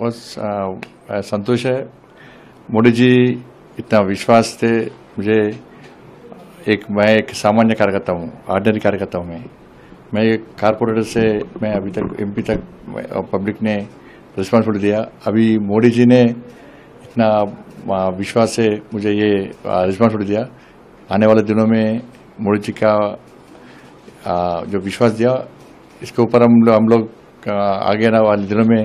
बहुत संतोष है। मोदी जी इतना विश्वास थे मुझे, मैं एक सामान्य कार्यकर्ता हूँ, ऑर्डिनरी कार्यकर्ता हूँ। मैं एक कारपोरेटर से मैं अभी तक एमपी तक पब्लिक ने रिस्पॉन्सिबिलिटी दिया। अभी मोदी जी ने इतना विश्वास से मुझे ये रिस्पॉन्सिबिलिटी दिया। आने वाले दिनों में मोदी जी का जो विश्वास दिया इसके ऊपर हम लोग आगे आने वाले दिनों में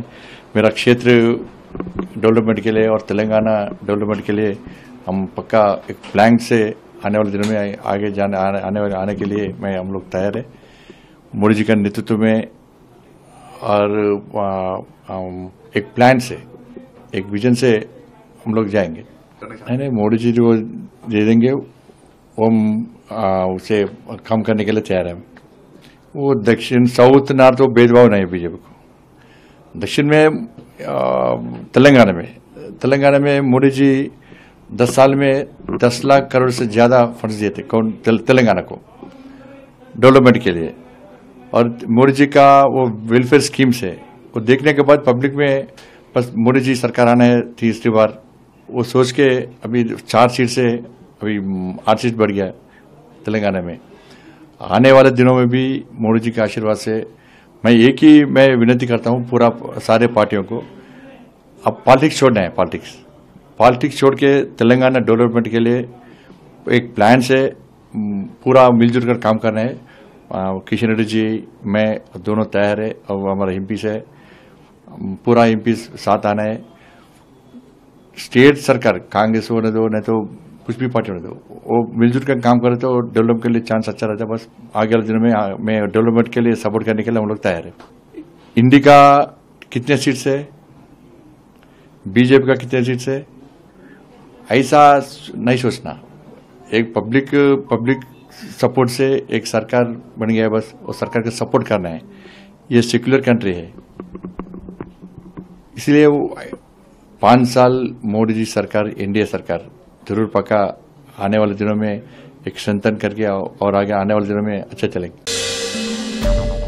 मेरा क्षेत्र डेवलपमेंट के लिए और तेलंगाना डेवलपमेंट के लिए हम पक्का एक प्लान से आने वाले दिनों में आगे जाने आने के लिए मैं हम लोग तैयार है। मोदी जी का नेतृत्व में और एक प्लान से, एक विजन से हम लोग जाएंगे। नहीं, मोदी जी जो दे देंगे वो हम उसे काम करने के लिए तैयार है। वो दक्षिण साउथ नॉर्थ तो भेदभाव नहीं है बीजेपी को। दक्षिण में तेलंगाना में मोदी जी 10 साल में 10 लाख करोड़ से ज़्यादा फंड्स दिए थे तेलंगाना को डेवलपमेंट के लिए। और मोदी जी का वो वेलफेयर स्कीम्स है, वो देखने के बाद पब्लिक में बस मोदी जी सरकार आना है तीसरी बार, वो सोच के अभी 4 सीट से अभी 8 सीट बढ़ गया है तेलंगाना में। आने वाले दिनों में भी मोदी जी के आशीर्वाद से मैं विनती करता हूँ पूरा सारे पार्टियों को, अब पॉलिटिक्स छोड़ना है। पॉलिटिक्स छोड़ के तेलंगाना डेवलपमेंट के लिए एक प्लान से पूरा मिलजुल कर काम करना है। किशन रेड्डी जी मैं दोनों तैयार है और हमारा एमपी से पूरा एमपी साथ आना है। स्टेट सरकार कांग्रेस होने दो, नहीं तो कुछ भी पार्टी होने दो, वो मिलजुल कर काम करे तो डेवलपमेंट के लिए चांस अच्छा रहता है। बस आगे वाले दिनों में मैं डेवलपमेंट के लिए सपोर्ट करने के लिए हम लोग तैयार है। इंडी का कितने सीट्स है, बीजेपी का कितने सीट्स है, ऐसा नहीं सोचना। एक पब्लिक सपोर्ट से एक सरकार बन गया है, बस वो सरकार का सपोर्ट करना है। ये सेक्युलर कंट्री है, इसलिए 5 साल मोदी जी सरकार एनडीए सरकार जरूर पक्का आने वाले दिनों में एक संतन करके और आगे आने वाले दिनों में अच्छा चलेंगे।